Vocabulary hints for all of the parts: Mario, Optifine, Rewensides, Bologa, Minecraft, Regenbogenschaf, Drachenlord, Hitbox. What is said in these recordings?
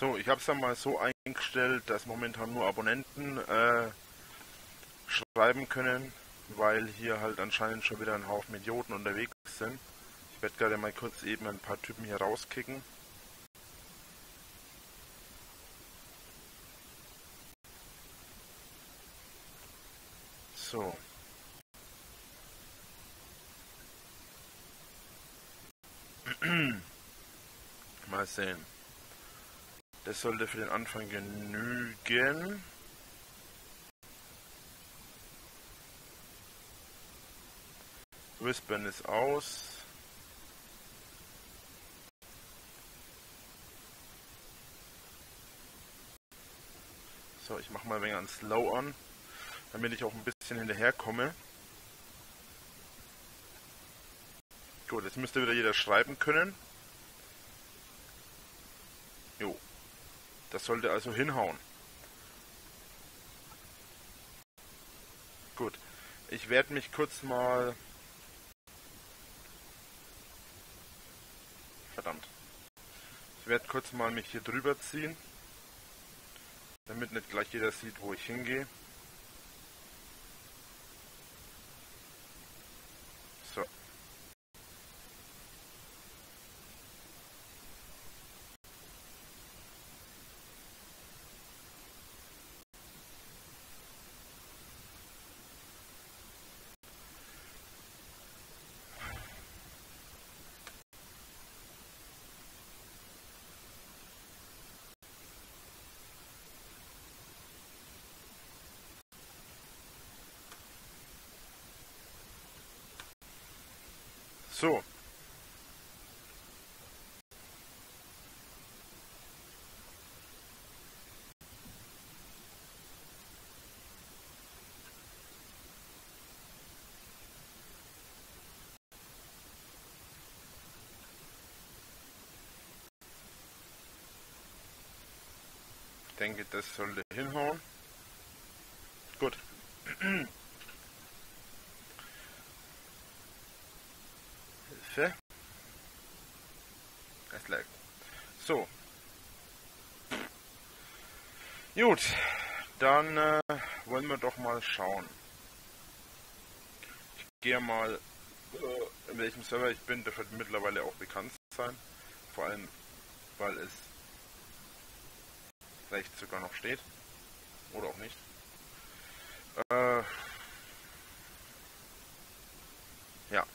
So, ich habe es dann mal so eingestellt, dass momentan nur Abonnenten schreiben können, weil hier halt anscheinend schon wieder ein Haufen Idioten unterwegs sind. Ich werde gerade mal kurz eben ein paar Typen hier rauskicken. So. Mal sehen. Das sollte für den Anfang genügen. Whispern ist aus. So, ich mache mal ein wenig an Slow an, damit ich auch ein bisschen hinterherkomme. Gut, jetzt müsste wieder jeder schreiben können. Jo, das sollte also hinhauen. Gut, ich werde mich kurz mal... Verdammt. Ich werde kurz mal mich hier drüber ziehen, damit nicht gleich jeder sieht, wo ich hingehe. So. So. Ich denke, das sollte hinhauen. Gut. Es lag. So. Gut, dann wollen wir doch mal schauen. Ich gehe mal, in welchem Server ich bin, der wird mittlerweile auch bekannt sein. Vor allem, weil es vielleicht sogar noch steht. Oder auch nicht. Ja.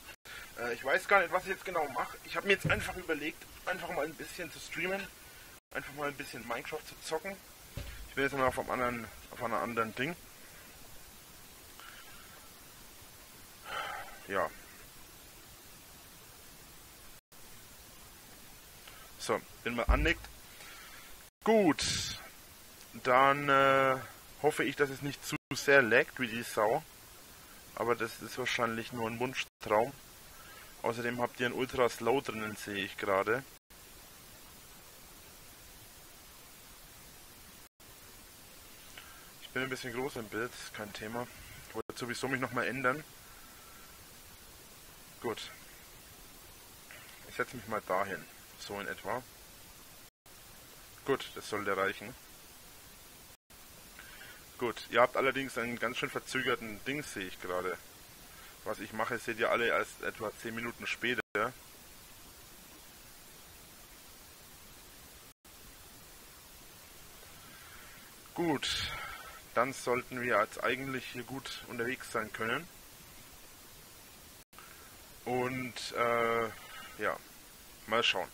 Ich weiß gar nicht, was ich jetzt genau mache. Ich habe mir jetzt einfach überlegt, einfach mal ein bisschen zu streamen. Einfach mal ein bisschen Minecraft zu zocken. Ich bin jetzt mal auf einem anderen Ding. Ja. So, bin mal annickt. Gut. Dann hoffe ich, dass es nicht zu sehr laggt wie die Sau. Aber das ist wahrscheinlich nur ein Wunschtraum. Außerdem habt ihr einen Ultra Slow drinnen, sehe ich gerade. Ich bin ein bisschen groß im Bild, kein Thema. Ich wollte sowieso mich nochmal ändern. Gut. Ich setze mich mal dahin, so in etwa. Gut, das sollte reichen. Gut, ihr habt allerdings einen ganz schön verzögerten Ding, sehe ich gerade. Was ich mache, seht ihr alle erst etwa 10 Minuten später. Gut, dann sollten wir jetzt eigentlich hier gut unterwegs sein können. Und ja, mal schauen.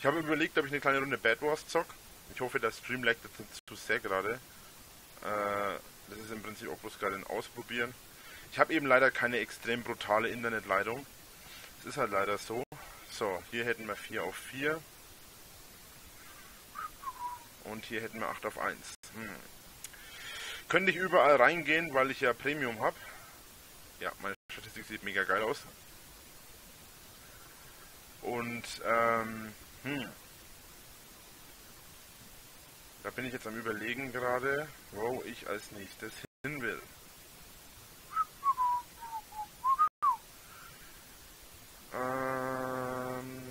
Ich habe überlegt, ob ich eine kleine Runde Bad Wars zocke. Ich hoffe, das Stream laggt jetzt nicht zu sehr gerade. Das ist im Prinzip auch bloß gerade ein Ausprobieren. Ich habe eben leider keine extrem brutale Internetleitung. Es ist halt leider so. So, hier hätten wir 4 auf 4. Und hier hätten wir 8 auf 1. Könnte ich überall reingehen, weil ich ja Premium habe. Ja, meine Statistik sieht mega geil aus. Und, da bin ich jetzt am Überlegen gerade, wo ich als nächstes hin will.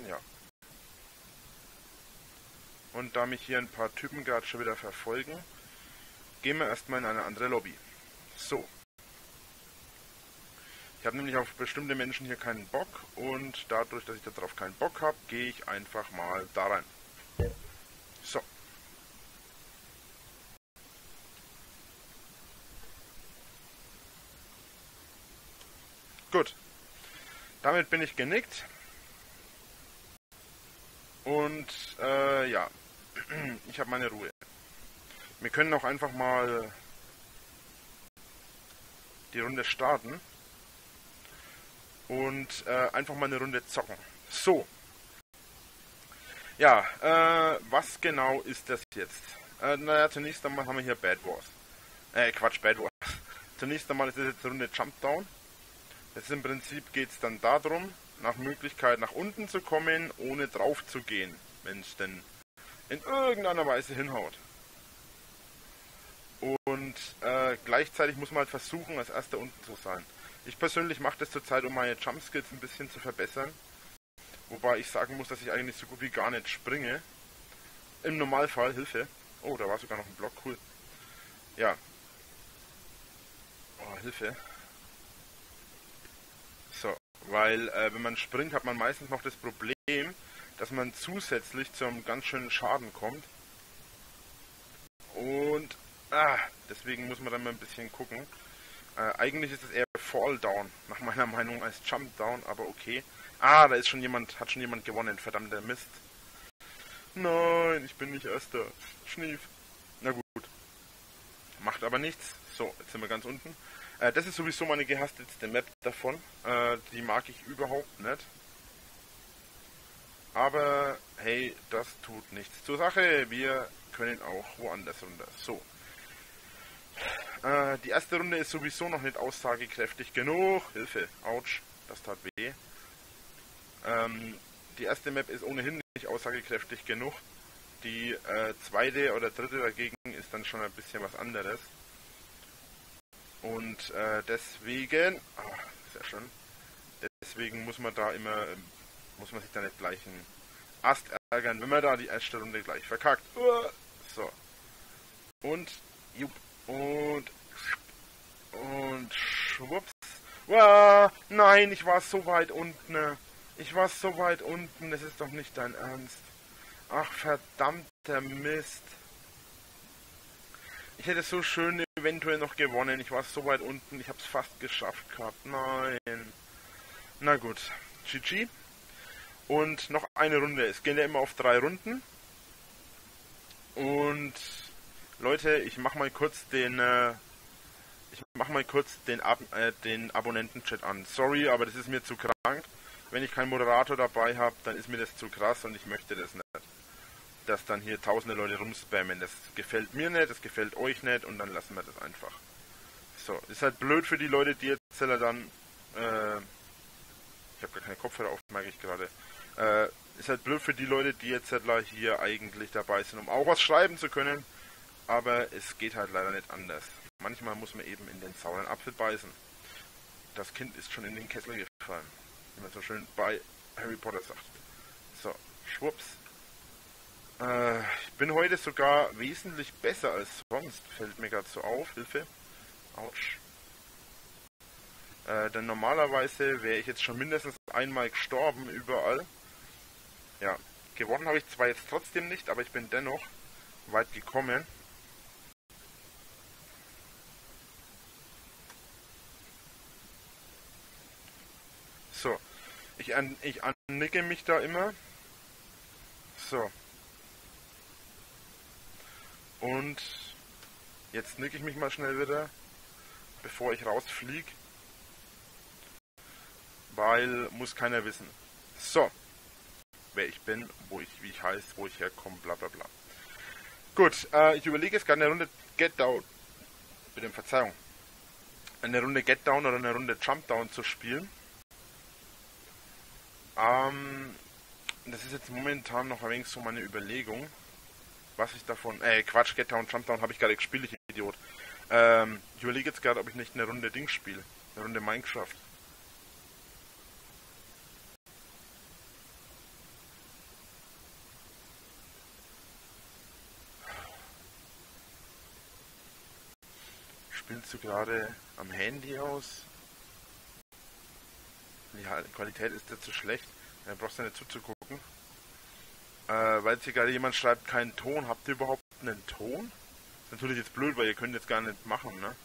Ja. Und und da mich hier ein paar Typen gerade schon wieder verfolgen, gehen wir erstmal in eine andere Lobby. So. Ich habe nämlich auf bestimmte Menschen hier keinen Bock und dadurch, dass ich darauf keinen Bock habe, gehe ich einfach mal da rein. So. Gut. Damit bin ich genickt. Und ja, ich habe meine Ruhe. Wir können auch einfach mal die Runde starten. Und einfach mal eine Runde zocken. So. Ja, was genau ist das jetzt? Naja, zunächst einmal haben wir hier Bad Wars. Bad Wars. Zunächst einmal ist das jetzt eine Runde Jump Down. Jetzt im Prinzip geht es dann darum, nach Möglichkeit nach unten zu kommen, ohne drauf zu gehen, wenn es denn in irgendeiner Weise hinhaut. Und gleichzeitig muss man halt versuchen, als Erster unten zu sein. Ich persönlich mache das zurzeit, um meine Jumpskills ein bisschen zu verbessern. Wobei ich sagen muss, dass ich eigentlich so gut wie gar nicht springe. Im Normalfall, Hilfe. Oh, da war sogar noch ein Block, cool. Ja. Oh, Hilfe. So, weil wenn man springt, hat man meistens noch das Problem, dass man zusätzlich zu einem ganz schönen Schaden kommt. Und deswegen muss man dann mal ein bisschen gucken. Eigentlich ist es eher Fall Down, nach meiner Meinung, als Jump Down, aber okay. Ah, da ist schon jemand, hat schon jemand gewonnen, verdammter Mist. Nein, ich bin nicht Erster. Schnief. Na gut. Macht aber nichts. So, jetzt sind wir ganz unten. Das ist sowieso meine gehassteste Map davon. Die mag ich überhaupt nicht. Aber, hey, das tut nichts zur Sache. Wir können auch woanders runter. So. Die erste Runde ist sowieso noch nicht aussagekräftig genug. Hilfe, ouch, das tat weh. Die erste Map ist ohnehin nicht aussagekräftig genug. Die zweite oder dritte dagegen ist dann schon ein bisschen was anderes. Und deswegen, sehr schön, deswegen muss man da immer, muss man sich da nicht gleich einen Ast ärgern, wenn man da die erste Runde gleich verkackt. So. Und, jupp. Und schwupps. Wow, nein, ich war so weit unten. Ich war so weit unten. Das ist doch nicht dein Ernst. Ach, verdammter Mist. Ich hätte so schön eventuell noch gewonnen. Ich war so weit unten. Ich habe es fast geschafft gehabt. Nein. Na gut. GG. Und noch eine Runde. Es gehen ja immer auf 3 Runden. Und Leute, ich mache mal kurz den den Abonnenten-Chat an. Sorry, aber das ist mir zu krank. Wenn ich keinen Moderator dabei habe, dann ist mir das zu krass und ich möchte das nicht. Dass dann hier tausende Leute rumspammen. Das gefällt mir nicht, das gefällt euch nicht und dann lassen wir das einfach. So, ist halt blöd für die Leute, die jetzt dann ich habe gar keine Kopfhörer auf, merke ich gerade. Ist halt blöd für die Leute, die jetzt hier eigentlich dabei sind, um auch was schreiben zu können. Aber es geht halt leider nicht anders. Manchmal muss man eben in den sauren Apfel beißen. Das Kind ist schon in den Kessel gefallen. Wie man so schön bei Harry Potter sagt. So, schwupps. Ich bin heute sogar wesentlich besser als sonst. Fällt mir gerade so auf. Hilfe. Autsch. Denn normalerweise wäre ich jetzt schon mindestens einmal gestorben überall. Ja, gewonnen habe ich zwar jetzt trotzdem nicht, aber ich bin dennoch weit gekommen. So, ich annicke mich da immer. So. Und jetzt nicke ich mich mal schnell wieder, bevor ich rausfliege. Weil muss keiner wissen. So. Wer ich bin, wie ich heiße, wo ich herkomme, bla bla bla. Gut, ich überlege jetzt gerade eine Runde Get Down. Bitte, Verzeihung. Eine Runde Get Down oder eine Runde Jump Down zu spielen. Das ist jetzt momentan noch ein wenig so meine Überlegung, was ich davon... Get Down, Jump Down habe ich gerade gespielt, ich Idiot. Ich überlege jetzt gerade, ob ich nicht eine Runde Dings spiele. Eine Runde Minecraft. Sieht so gerade am Handy aus. Die Qualität ist dazu schlecht. Da brauchst du nicht zuzugucken. Weil jetzt hier gerade jemand schreibt, keinen Ton. Habt ihr überhaupt einen Ton? Das ist natürlich jetzt blöd, weil ihr könnt jetzt gar nicht machen, ne?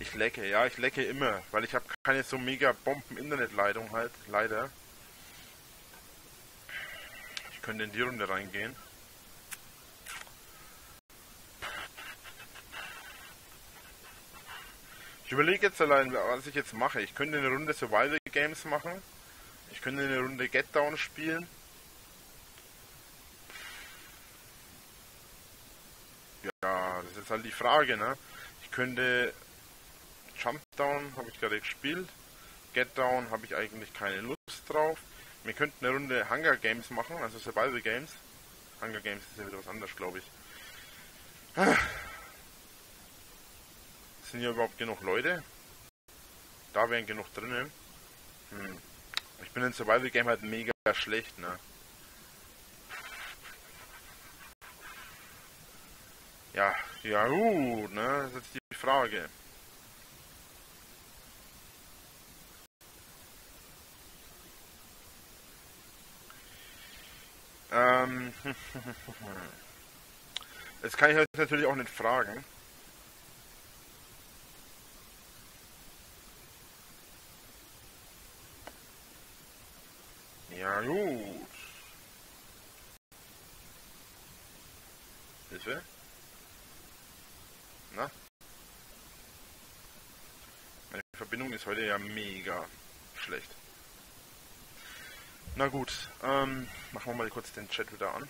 Ich lecke, ja, ich lecke immer, weil ich habe keine so mega Bomben-Internetleitung halt, leider. Ich könnte in die Runde reingehen. Ich überlege jetzt allein, was ich jetzt mache. Ich könnte eine Runde Survival Games machen. Ich könnte eine Runde Get Down spielen. Ja, das ist jetzt halt die Frage, ne? Ich könnte... Jump Down habe ich gerade gespielt. Get Down habe ich eigentlich keine Lust drauf. Wir könnten eine Runde Hunger Games machen, also Survival Games. Hunger Games ist ja wieder was anderes, glaube ich. Sind hier überhaupt genug Leute? Da wären genug drinnen. Ich bin in Survival Game halt mega schlecht, ne? Ja, ja gut, ne? Das ist jetzt die Frage. Das kann ich euch natürlich auch nicht fragen. Ja gut. Hilfe? Na? Meine Verbindung ist heute ja mega schlecht. Na gut, machen wir mal kurz den Chat wieder an.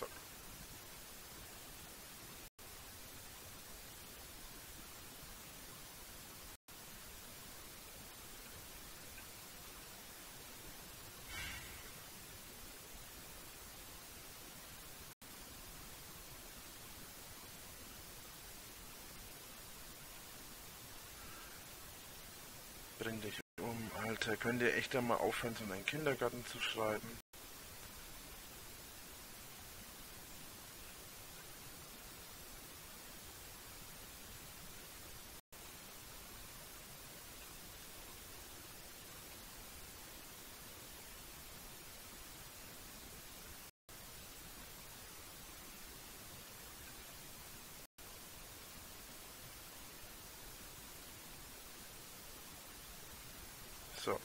So. Bring dich um, Alter, könnt ihr echt einmal aufhören, so einen Kindergarten zu schreiben? So.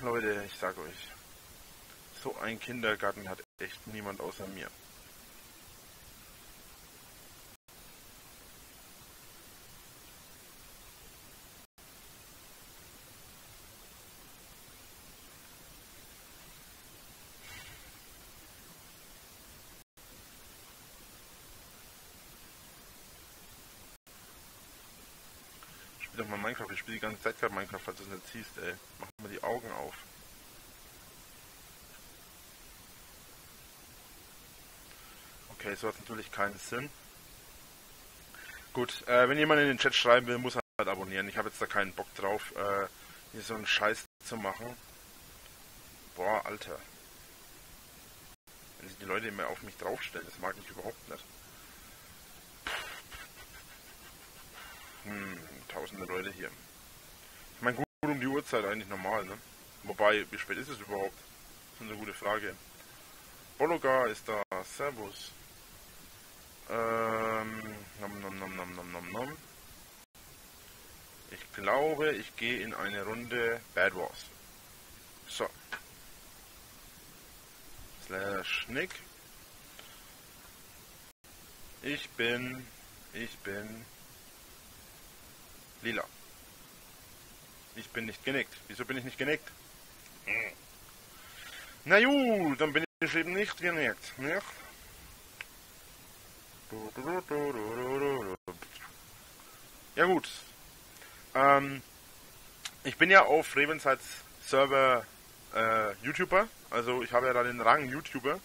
Leute, ich sag euch, so einen Kindergarten hat echt niemand außer mir. Doch mal Minecraft, ich spiele die ganze Zeit gerade Minecraft, falls du es nicht siehst, ey. Mach mal die Augen auf. Okay, so hat natürlich keinen Sinn. Gut, wenn jemand in den Chat schreiben will, muss er halt abonnieren. Ich habe jetzt da keinen Bock drauf, hier so einen Scheiß zu machen. Boah, Alter. Wenn sich die Leute immer auf mich draufstellen, das mag ich überhaupt nicht. Tausende Leute hier. Ich meine, gut um die Uhrzeit eigentlich normal, ne? Wobei, wie spät ist es überhaupt? Das ist eine gute Frage. Bologa ist da. Servus. Nom nom nom nom nom nom nom. Ich glaube, ich gehe in eine Runde Bad Wars. So. /Nick. Ich bin... Lila. Ich bin nicht genickt. Wieso bin ich nicht genickt? Na gut, dann bin ich eben nicht genickt. Nicht? Ja gut. Ich bin ja auf Rewensides Server YouTuber. Also ich habe ja da den Rang YouTuber.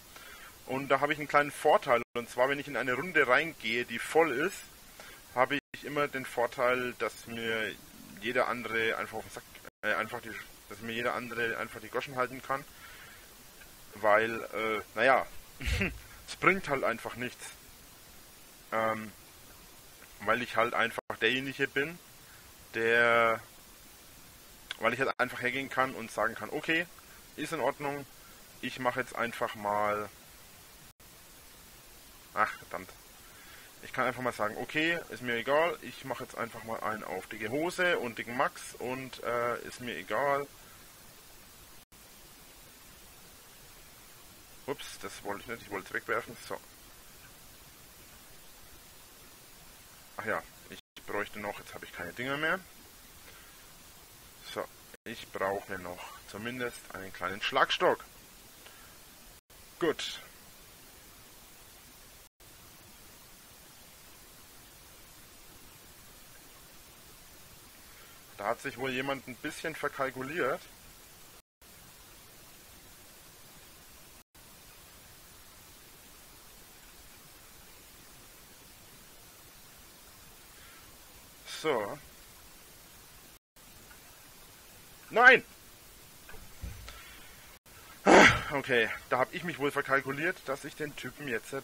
Und da habe ich einen kleinen Vorteil. Und zwar, wenn ich in eine Runde reingehe, die voll ist, habe ich immer den Vorteil, dass mir jeder andere einfach auf den Sack, dass mir jeder andere einfach die Goschen halten kann, weil, naja, es bringt halt einfach nichts, weil ich halt einfach derjenige bin, der, weil ich halt einfach hergehen kann und sagen kann, okay, ist in Ordnung, ich mache jetzt einfach mal, ach verdammt, ich kann einfach mal sagen, okay, ist mir egal, ich mache jetzt einfach mal einen auf dicke Hose und dicken Max und ist mir egal. Ups, das wollte ich nicht, ich wollte es wegwerfen, so. Ach ja, ich bräuchte noch, jetzt habe ich keine Dinger mehr. So, ich brauche noch zumindest einen kleinen Schlagstock. Gut. Da hat sich wohl jemand ein bisschen verkalkuliert. So. Nein! Okay, da habe ich mich wohl verkalkuliert, dass ich den Typen jetzt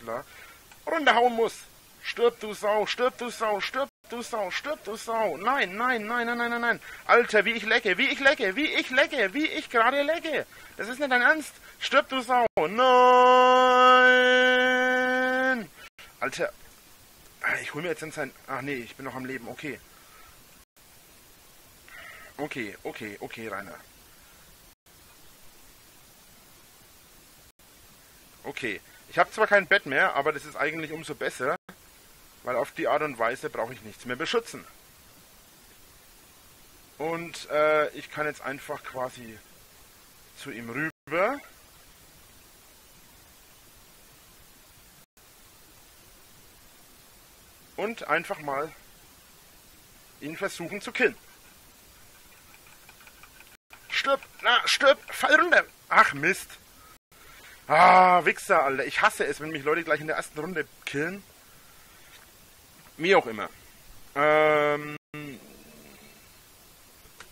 runterhauen muss. Stirb du Sau, stirb du Sau, stirb du Sau, stirb du Sau. Nein, nein, nein, nein, nein, nein, nein. Alter, wie ich lecke, wie ich lecke, wie ich lecke, wie ich gerade lecke. Das ist nicht dein Ernst. Stirb du Sau. Nein. Alter. Ich hole mir jetzt in sein... Ach nee, ich bin noch am Leben. Okay. Okay, okay, okay, Rainer. Okay. Ich habe zwar kein Bett mehr, aber das ist eigentlich umso besser. Weil auf die Art und Weise brauche ich nichts mehr beschützen. Und ich kann jetzt einfach quasi zu ihm rüber. Und einfach mal ihn versuchen zu killen. Stirb! Na, stirb! Fall runter! Ach, Mist! Ah, Wichser, Alter. Ich hasse es, wenn mich Leute gleich in der ersten Runde killen. Wie auch immer.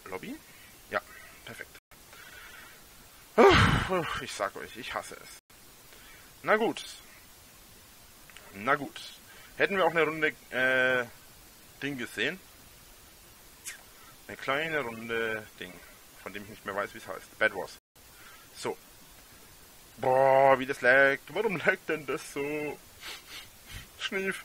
Lobby? Ja, perfekt. Ich sag euch, ich hasse es. Na gut. Na gut. Hätten wir auch eine Runde Ding gesehen. Eine kleine Runde Ding. Von dem ich nicht mehr weiß, wie es heißt. Bad Wars. So. Boah, wie das laggt. Warum laggt denn das so? Schnief.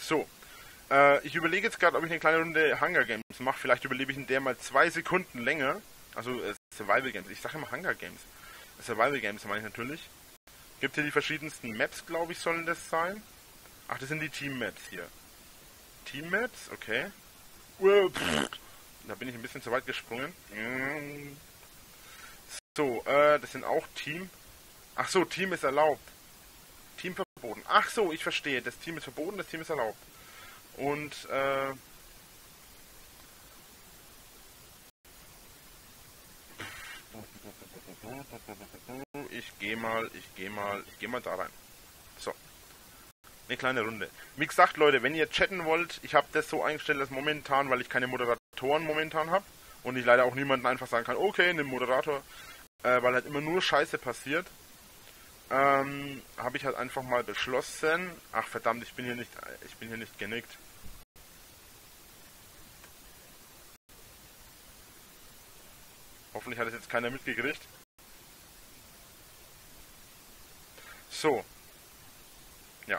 So, ich überlege jetzt gerade, ob ich eine kleine Runde Hunger Games mache. Vielleicht überlebe ich in der mal 2 Sekunden länger. Also Survival Games. Ich sage immer Hunger Games. Survival Games meine ich natürlich. Gibt hier die verschiedensten Maps, glaube ich, sollen das sein. Ach, das sind die Team Maps hier. Team Maps, okay. Da bin ich ein bisschen zu weit gesprungen. So, das sind auch Team. Ach so, Team ist erlaubt. Team verboten. Ach so, ich verstehe. Das Team ist verboten, das Team ist erlaubt. Und, ich gehe mal da rein. So. Eine kleine Runde. Wie gesagt, Leute, wenn ihr chatten wollt, ich habe das so eingestellt, dass momentan, weil ich keine Moderatoren momentan habe und ich leider auch niemanden einfach sagen kann, okay, nimm Moderator, weil halt immer nur Scheiße passiert, habe ich halt einfach mal beschlossen. Ach verdammt, ich bin hier nicht genickt. Hoffentlich hat es jetzt keiner mitgekriegt. So. Ja.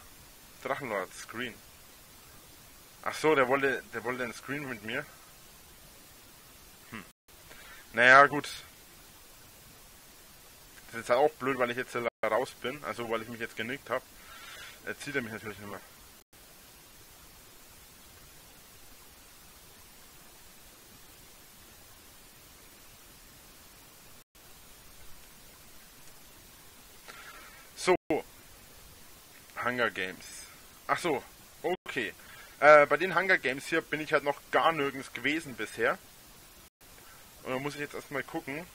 Drachenlord, Screen. Ach so, der wollte einen Screen mit mir. Hm. Naja, gut. Das ist halt auch blöd, weil ich jetzt raus bin. Also, weil ich mich jetzt genickt habe. Jetzt zieht er mich natürlich nicht mehr. So. Hunger Games. Ach so. Okay. Bei den Hunger Games hier bin ich halt noch gar nirgends gewesen bisher. Und da muss ich jetzt erstmal gucken.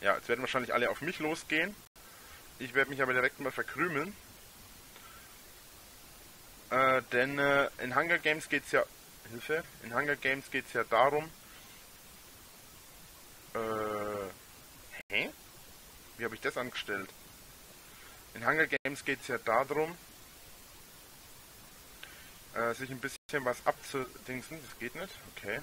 Ja, jetzt werden wahrscheinlich alle auf mich losgehen. Ich werde mich aber direkt mal verkrümeln. Denn in Hunger Games geht es ja... Hilfe! In Hunger Games geht es ja darum... Hä? Wie habe ich das angestellt? In Hunger Games geht es ja darum... sich ein bisschen was abzudingsen. Das geht nicht? Okay.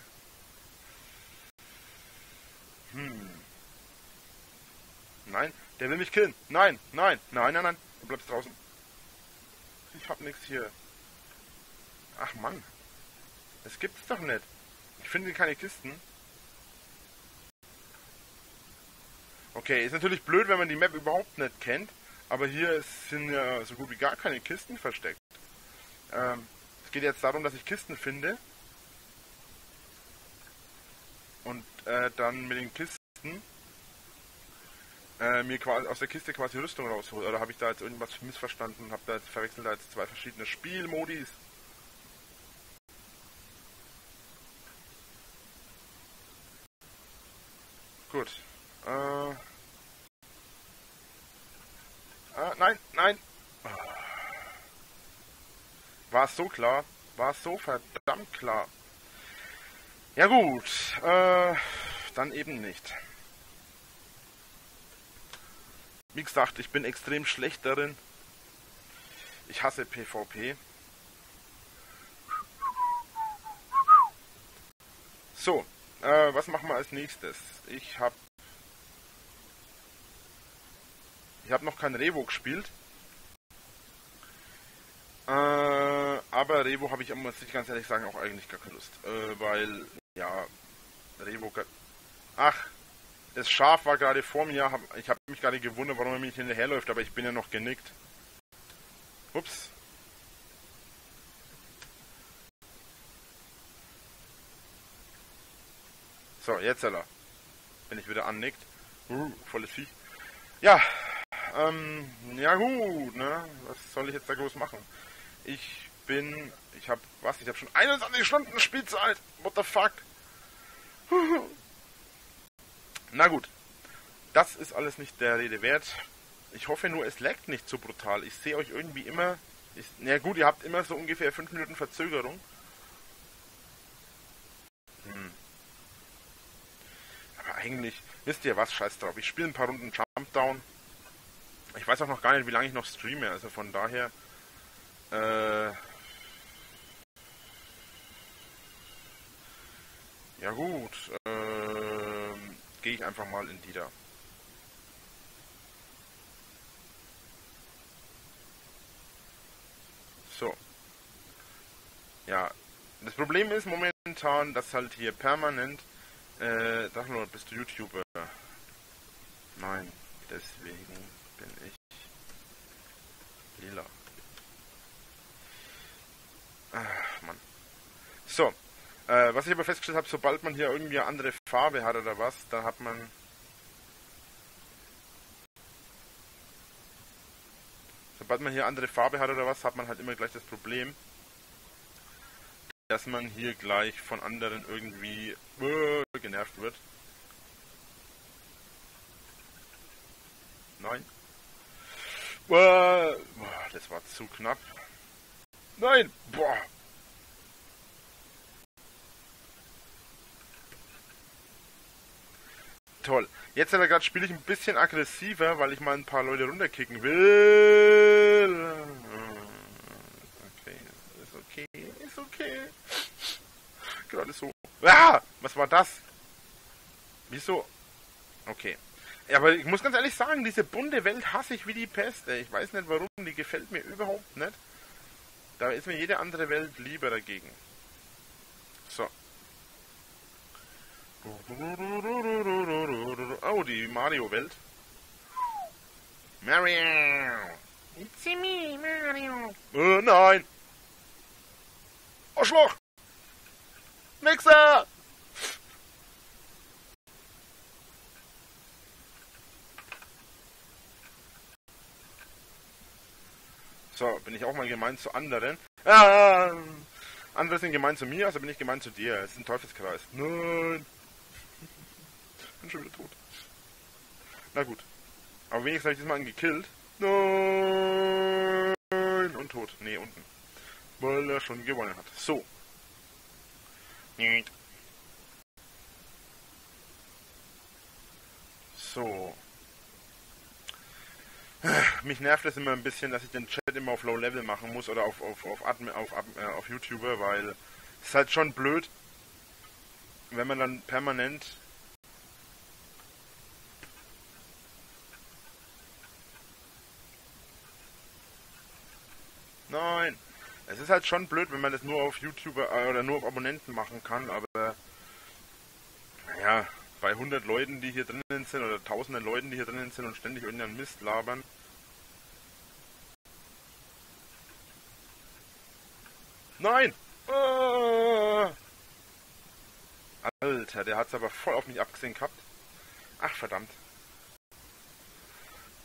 Nein, der will mich killen. Nein, nein, nein, nein, nein. Du bleibst draußen. Ich hab nichts hier. Ach Mann. Das gibt's doch nicht. Ich finde keine Kisten. Okay, ist natürlich blöd, wenn man die Map überhaupt nicht kennt. Aber hier sind ja so gut wie gar keine Kisten versteckt. Es geht jetzt darum, dass ich Kisten finde. Und dann mit den Kisten mir quasi aus der Kiste quasi Rüstung rausholen. Oder habe ich da jetzt irgendwas missverstanden und habe da jetzt verwechselt als zwei verschiedene Spielmodis? Gut. Nein, nein. War es so klar? War es so verdammt klar? Ja gut, dann eben nicht. Wie gesagt, ich bin extrem schlecht darin. Ich hasse PvP. So, was machen wir als nächstes? Ich hab noch kein Rewo gespielt. Aber Rewo habe ich, muss ich ganz ehrlich sagen, auch eigentlich gar keine Lust. Weil, ja, Rewo... Ach! Das Schaf war gerade vor mir, ich habe mich gerade gewundert, warum er mich hinterherläuft, aber ich bin ja noch genickt. Ups. So, jetzt er. Wenn ich wieder annickt. Volles Vieh. Ja, ja gut, ne? Was soll ich jetzt da groß machen? Ich habe schon 21 Stunden Spielzeit! What the fuck? Na gut, das ist alles nicht der Rede wert. Ich hoffe nur, es laggt nicht so brutal. Ich sehe euch irgendwie immer... Na gut, ihr habt immer so ungefähr 5 Minuten Verzögerung. Aber eigentlich, wisst ihr was, scheiß drauf. Ich spiele ein paar Runden Jumpdown. Ich weiß auch noch gar nicht, wie lange ich noch streame. Also von daher... Ja gut, gehe ich einfach mal in die da. So. Ja, das Problem ist momentan, dass halt hier permanent... Drachenlord, bist du YouTuber? Nein, deswegen bin ich... lila. Ach, Mann. So. Was ich aber festgestellt habe, sobald man hier irgendwie eine andere Farbe hat oder was, da hat man... Sobald man hier andere Farbe hat oder was, hat man halt immer gleich das Problem, dass man hier gleich von anderen irgendwie genervt wird. Nein. Boah, das war zu knapp. Nein! Boah! Toll. Jetzt gerade spiele ich ein bisschen aggressiver, weil ich mal ein paar Leute runterkicken will. Okay, ist okay, ist okay. Gerade so. Ah, was war das? Wieso? Okay. Ja, aber ich muss ganz ehrlich sagen, diese bunte Welt hasse ich wie die Pest. Ey. Ich weiß nicht warum, die gefällt mir überhaupt nicht. Da ist mir jede andere Welt lieber dagegen. So. Oh, die Mario-Welt. Mario! It's me, Mario! Nein! Arschloch! Mixer! So, bin ich auch mal gemein zu anderen. Andere sind gemein zu mir, also bin ich gemein zu dir. Es ist ein Teufelskreis. Nein! Bin schon wieder tot. Na gut. Aber wenigstens habe ich diesmal einen gekillt. Nein! Und tot. Ne, unten. Weil er schon gewonnen hat. So. Nicht. So. Mich nervt das immer ein bisschen, dass ich den Chat immer auf Low Level machen muss oder auf YouTuber, weil es ist halt schon blöd, wenn man dann permanent Nein! Es ist halt schon blöd, wenn man das nur auf YouTuber oder nur auf Abonnenten machen kann, aber naja, bei 100 Leuten, die hier drinnen sind, oder tausenden Leuten, die hier drinnen sind und ständig irgendeinen Mist labern. Nein! Alter, der hat's aber voll auf mich abgesehen gehabt. Ach, verdammt.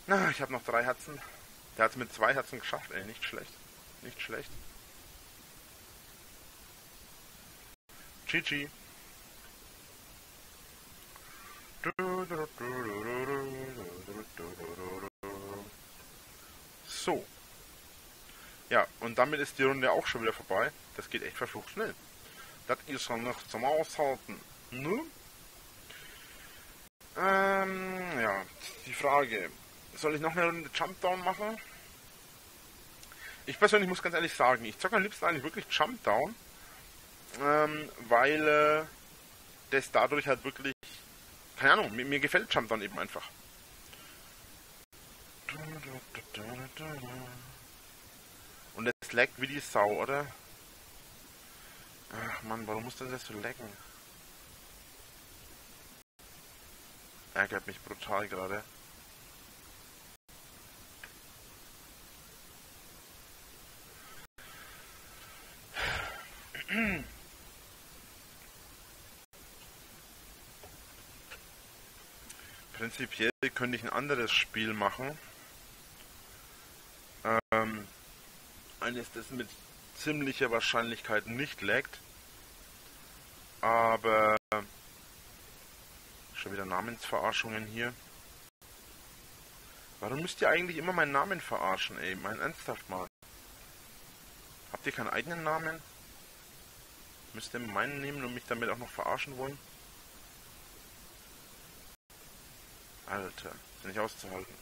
Na, ich habe noch 3 Herzen. Der hat's mit 2 Herzen geschafft, ey, nicht schlecht. Nicht schlecht. GG. So. Ja, und damit ist die Runde auch schon wieder vorbei. Das geht echt verflucht schnell. Das ist ja noch zum Aushalten. Ne? Ja, die Frage. Soll ich noch eine Runde Jumpdown machen? Ich persönlich muss ganz ehrlich sagen, ich zocke am liebsten eigentlich wirklich Jumpdown. Weil das dadurch halt wirklich... Keine Ahnung, mir gefällt Jumpdown eben einfach. Und es laggt wie die Sau, oder? Ach Mann, warum muss das jetzt so laggen? Ärgert mich brutal gerade. Prinzipiell könnte ich ein anderes Spiel machen. Eines, das mit ziemlicher Wahrscheinlichkeit nicht laggt. Aber schon wieder Namensverarschungen hier. Warum müsst ihr eigentlich immer meinen Namen verarschen, ey? Mein ernsthaft mal. Habt ihr keinen eigenen Namen? Müsst ihr meinen nehmen und mich damit auch noch verarschen wollen? Alter, ist nicht auszuhalten.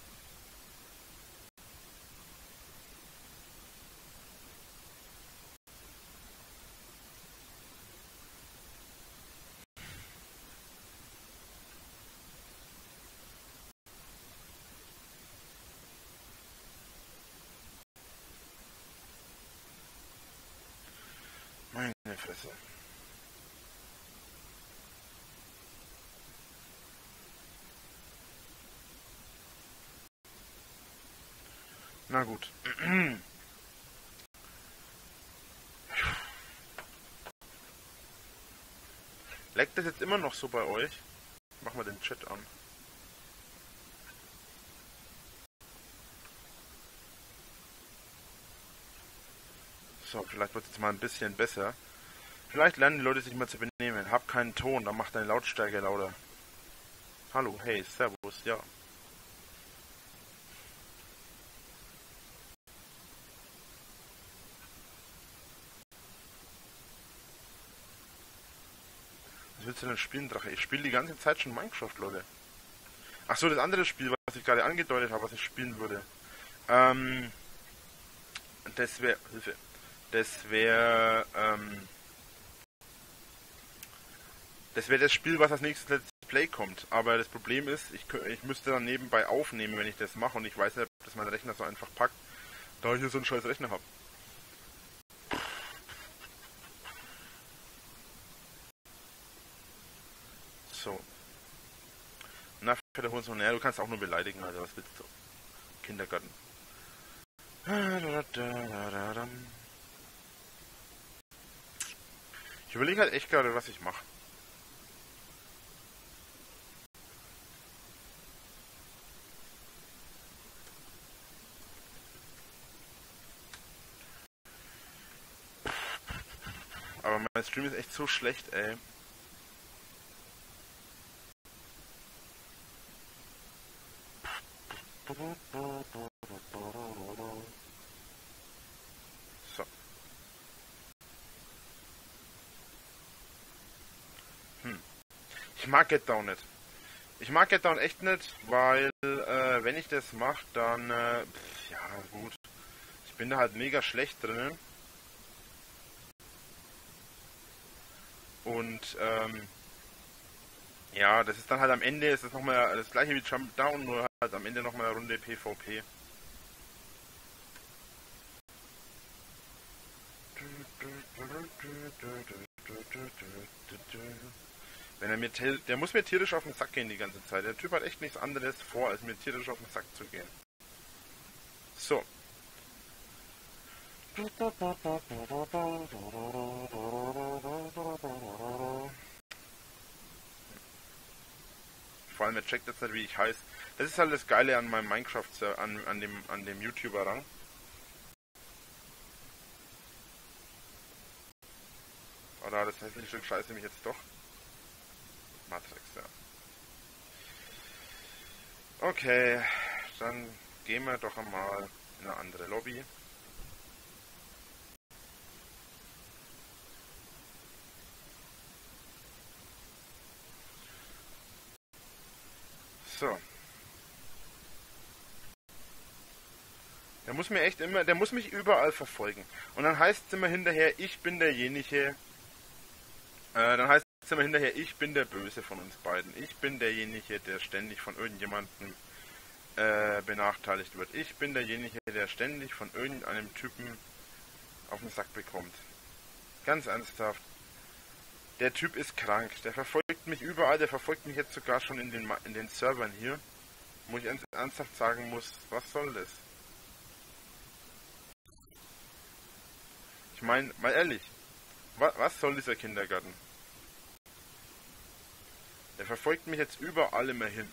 Meine Fresse. Na gut. Leckt das jetzt immer noch so bei euch? Machen wir den Chat an. So, vielleicht wird es jetzt mal ein bisschen besser. Vielleicht lernen die Leute sich mal zu benehmen. Hab keinen Ton, dann mach deine Lautstärke lauter. Hallo, hey, servus, ja. Willst du denn spielen, Drache? Ich spiele die ganze Zeit schon Minecraft, Leute. Ach so, das andere Spiel, was ich gerade angedeutet habe, was ich spielen würde. Das wäre... Hilfe. Das wäre... das wäre das Spiel, was als nächstes Let's Play kommt. Aber das Problem ist, ich müsste dann nebenbei aufnehmen, wenn ich das mache. Und ich weiß nicht, ob das mein Rechner so einfach packt, da ich hier so einen scheiß Rechner habe. So. Na, der Hund so näher, du kannst auch nur beleidigen, Alter, was willst du? Kindergarten. Ich überlege halt echt gerade, was ich mache. Aber mein Stream ist echt so schlecht, ey. Ich mag Get Down nicht. Ich mag Get Down echt nicht, weil wenn ich das mache, dann ja gut. Ich bin da halt mega schlecht drin. Und ja, das ist dann halt am Ende, ist das nochmal das gleiche wie Jump Down, nur halt am Ende nochmal eine Runde PvP. Wenn er mir, der muss mir tierisch auf den Sack gehen die ganze Zeit. Der Typ hat echt nichts anderes vor, als mir tierisch auf den Sack zu gehen. So. Vor allem, er checkt jetzt nicht, wie ich heiße. Das ist halt das Geile an meinem Minecraft, an dem YouTuber-Rang. Oder das hässliche Stück Scheiße mich jetzt doch. Matrix, ja. Okay, dann gehen wir doch einmal in eine andere Lobby. So. Der muss mir echt immer, der muss mich überall verfolgen. Und dann heißt es immer hinterher, ich bin derjenige. Dann heißt es immer hinterher, ich bin der Böse von uns beiden. Ich bin derjenige, der ständig von irgendjemandem benachteiligt wird. Ich bin derjenige, der ständig von irgendeinem Typen auf den Sack bekommt. Ganz ernsthaft. Der Typ ist krank. Der verfolgt mich überall. Der verfolgt mich jetzt sogar schon in den Servern hier. Wo ich ernsthaft sagen muss, was soll das? Ich meine, mal ehrlich. Was soll dieser Kindergarten? Der verfolgt mich jetzt überall immer hin.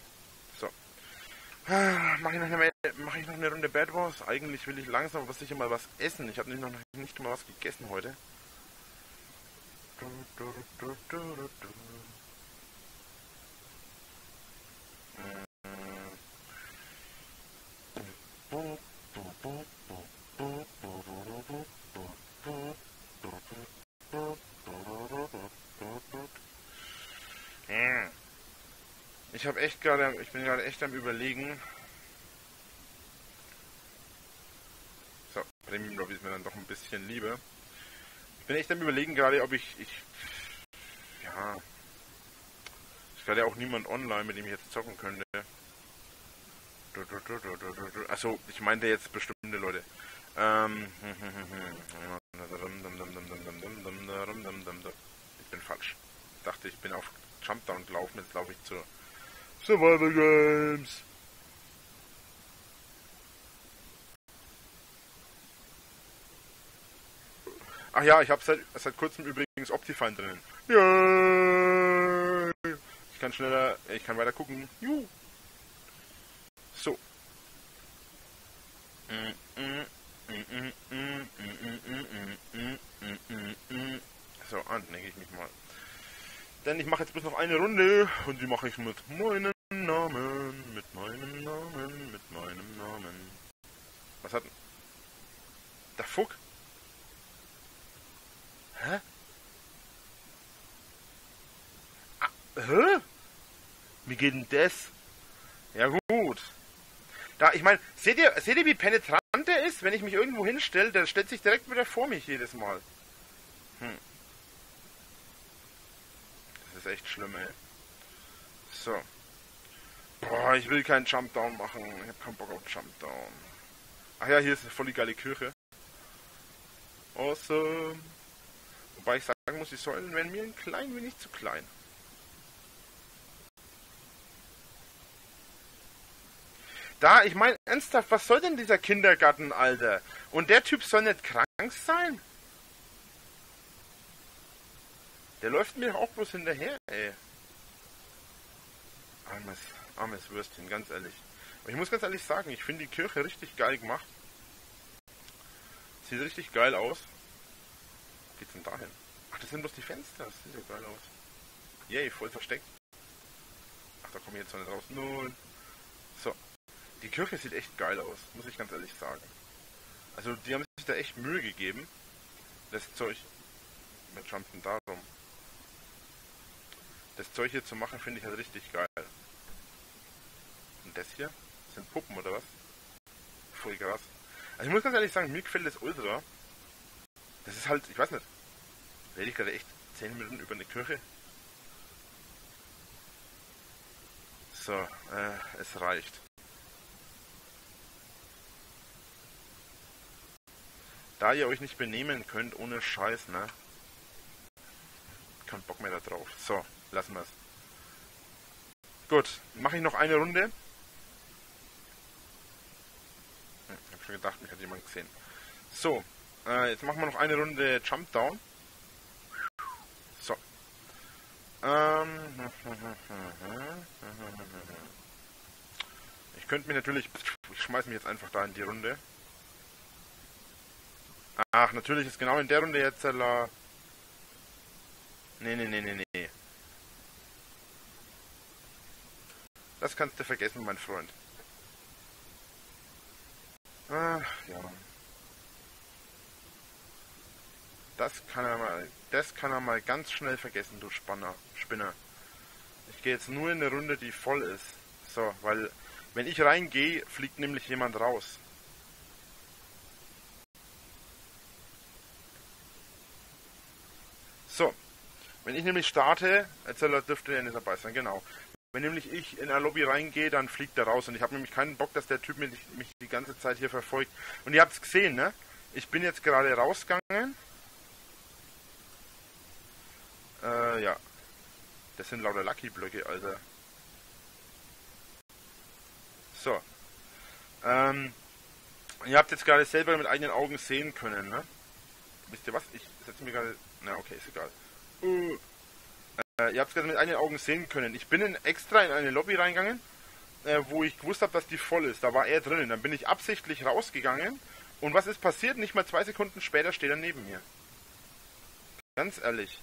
So. Mach ich noch eine Runde Bad Wars? Eigentlich will ich langsam was sicher mal was essen. Ich habe nämlich noch nicht mal was gegessen heute. Ich bin gerade echt am Überlegen. So, Premium Lobby ist mir dann doch ein bisschen lieber. Ich bin echt am Überlegen gerade, ob ich... ja... Ist gerade auch niemand online, mit dem ich jetzt zocken könnte. Achso, ich meinte jetzt bestimmte Leute. Ich bin falsch. Ich dachte, ich bin auf Jumpdown gelaufen, jetzt laufe ich zu... Survival Games! Ach ja, ich habe seit kurzem übrigens Optifine drinnen. Yay! Ich kann weiter gucken. Juhu! So. So, anlege ich mich mal. Denn ich mache jetzt bloß noch eine Runde und die mache ich mit meinem Namen, mit meinem Namen. Was hat denn? Der Fuck? Hä? Ah, hä? Wie geht denn das? Ja gut. Da, ich meine, seht ihr wie penetrant der ist? Wenn ich mich irgendwo hinstelle, der stellt sich direkt wieder vor mich jedes Mal. Hm. Das ist echt schlimm, ey. So. Boah, ich will keinen Jumpdown machen. Ich hab keinen Bock auf Jumpdown. Ach ja, hier ist eine voll die geile Kirche. Awesome. Wobei ich sagen muss, die Säulen werden mir ein klein wenig zu klein. Da, ich meine, ernsthaft, was soll denn dieser Kindergarten, Alter? Und der Typ soll nicht krank sein? Der läuft mir auch bloß hinterher, ey. Armes Würstchen, ganz ehrlich. Aber ich muss ganz ehrlich sagen, ich finde die Kirche richtig geil gemacht. Sieht richtig geil aus. Wo geht's denn da hin? Ach, das sind bloß die Fenster. Das sieht ja geil aus. Yay, voll versteckt. Ach, da komme ich jetzt noch nicht raus. Null. So. Die Kirche sieht echt geil aus, muss ich ganz ehrlich sagen. Also, die haben sich da echt Mühe gegeben. Das Zeug. Wir jumpen da rum. Das Zeug hier zu machen, finde ich halt richtig geil. Und das hier? Das sind Puppen oder was? Voll krass. Also ich muss ganz ehrlich sagen, mir gefällt das ultra. Das ist halt, ich weiß nicht, rede ich gerade echt 10 Minuten über eine Kirche? So, es reicht. Da ihr euch nicht benehmen könnt, ohne Scheiß, ne? Kein Bock mehr da drauf. So, lassen wir es. Gut, mache ich noch eine Runde. Ich habe schon gedacht, mich hat jemand gesehen. So, jetzt machen wir noch eine Runde Jump Down. So. Ich könnte mir natürlich... Ich schmeiße mich jetzt einfach da in die Runde. Ach, natürlich ist genau in der Runde jetzt... Nee. Das kannst du vergessen, mein Freund. Ach, ja. Das kann er mal ganz schnell vergessen, du Spinner. Ich gehe jetzt nur in eine Runde, die voll ist. So, weil wenn ich reingehe, fliegt nämlich jemand raus. So, wenn ich nämlich starte, Erzähler dürfte ja nicht dabei sein, genau. Wenn nämlich ich in eine Lobby reingehe, dann fliegt er raus. Und ich habe nämlich keinen Bock, dass der Typ mich die ganze Zeit hier verfolgt. Und ihr habt es gesehen, ne? Ich bin jetzt gerade rausgegangen. Ja. Das sind lauter Lucky-Blöcke, Alter. So. Ihr habt jetzt gerade selber mit eigenen Augen sehen können, ne? Wisst ihr was? Ich setze mir gerade... Na, okay, ist egal. Ihr habt es gerade mit eigenen Augen sehen können. Ich bin extra in eine Lobby reingegangen, wo ich gewusst habe, dass die voll ist. Da war er drinnen. Dann bin ich absichtlich rausgegangen. Und was ist passiert? Nicht mal 2 Sekunden später steht er neben mir. Ganz ehrlich.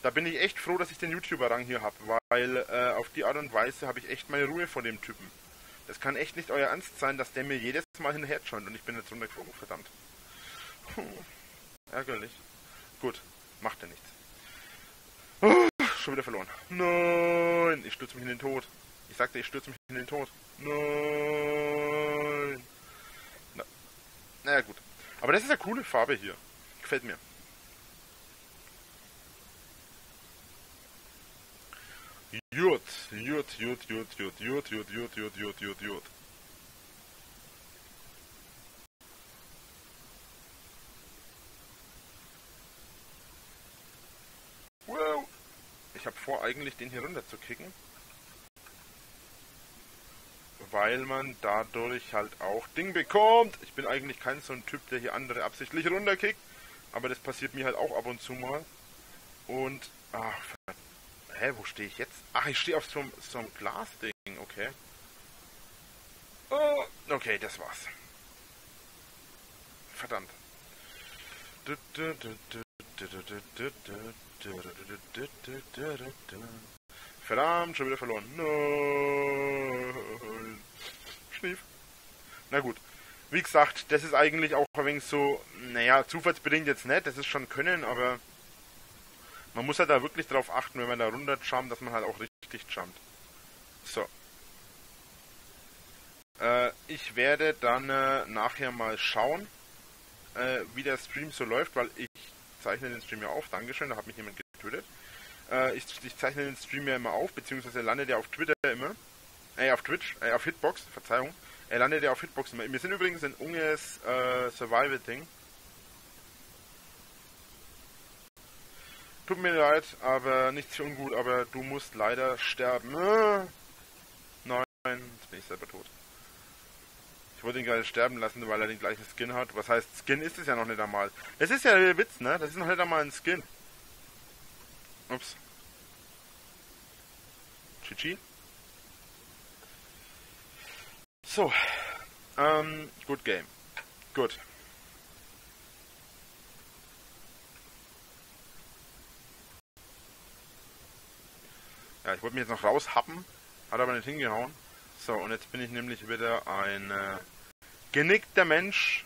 Da bin ich echt froh, dass ich den YouTuber-Rang hier habe, weil auf die Art und Weise habe ich echt meine Ruhe vor dem Typen. Das kann echt nicht euer Ernst sein, dass der mir jedes Mal hinterher scheint und ich bin jetzt runtergeflogen, verdammt. Ärgerlich. Gut, macht er nichts. Oh, schon wieder verloren. Nein, ich stürze mich in den Tod. Ich sagte, ich stürze mich in den Tod. Nein. Naja, gut. Aber das ist eine coole Farbe hier. Gefällt mir. Jut. Wow. Ich habe vor, eigentlich den hier runter zu kicken. Weil man dadurch halt auch Ding bekommt. Ich bin eigentlich kein so ein Typ, der hier andere absichtlich runterkickt. Aber das passiert mir halt auch ab und zu mal. Und... Ach, verdammt. Hä, wo stehe ich jetzt? Ach, ich stehe auf so einem Glasding, okay. Oh, okay, das war's. Verdammt. Verdammt, schon wieder verloren. Nein. Schnief. Na gut. Wie gesagt, das ist eigentlich auch ein wenig so, naja, zufallsbedingt jetzt nicht, das ist schon Können, aber... Man muss halt da wirklich drauf achten, wenn man da runter jumpt, dass man halt auch richtig jumpt. So. Ich werde dann nachher mal schauen, wie der Stream so läuft, weil ich zeichne den Stream ja auf. Dankeschön, da hat mich jemand getötet. Ich zeichne den Stream ja immer auf, beziehungsweise landet er auf Twitter immer. Auf Twitch, auf Hitbox, Verzeihung. Er landet ja auf Hitbox immer. Wir sind übrigens in Unges Survival-Ding. Tut mir leid, aber nichts für ungut, aber du musst leider sterben. Nein, jetzt bin ich selber tot. Ich wollte ihn gerade sterben lassen, weil er den gleichen Skin hat. Was heißt, Skin ist es ja noch nicht einmal. Das ist ja der Witz, ne? Das ist noch nicht einmal ein Skin. Ups. GG. So. Good game. Gut. Ja, ich wollte mich jetzt noch raushappen, hat aber nicht hingehauen. So, und jetzt bin ich nämlich wieder ein genickter Mensch.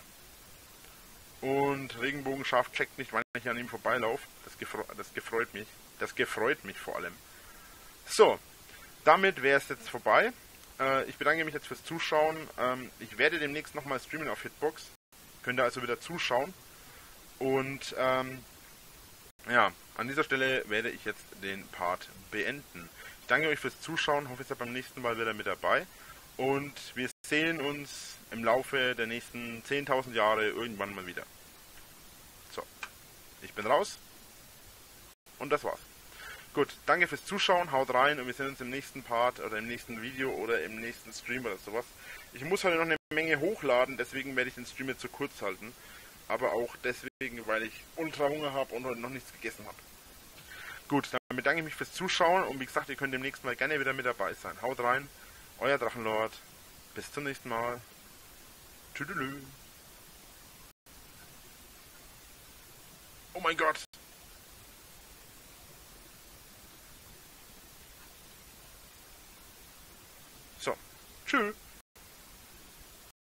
Und Regenbogenschaf checkt nicht, wann ich an ihm vorbeilaufe. Das gefreut mich. Das gefreut mich vor allem. So, damit wäre es jetzt vorbei. Ich bedanke mich jetzt fürs Zuschauen. Ich werde demnächst nochmal streamen auf Hitbox. Könnt ihr also wieder zuschauen. Und ja, an dieser Stelle werde ich jetzt den Part beenden. Ich danke euch fürs Zuschauen. Hoffe, ihr seid beim nächsten Mal wieder mit dabei. Und wir sehen uns im Laufe der nächsten 10.000 Jahre irgendwann mal wieder. So, ich bin raus. Und das war's. Gut, danke fürs Zuschauen, haut rein und wir sehen uns im nächsten Part oder im nächsten Video oder im nächsten Stream oder sowas. Ich muss heute noch eine Menge hochladen, deswegen werde ich den Stream jetzt so kurz halten. Aber auch deswegen, weil ich ultra Hunger habe und heute noch nichts gegessen habe. Gut, dann bedanke ich mich fürs Zuschauen und wie gesagt, ihr könnt demnächst mal gerne wieder mit dabei sein. Haut rein, euer Drachenlord, bis zum nächsten Mal. Tüdelü. Oh mein Gott. So, tschüss.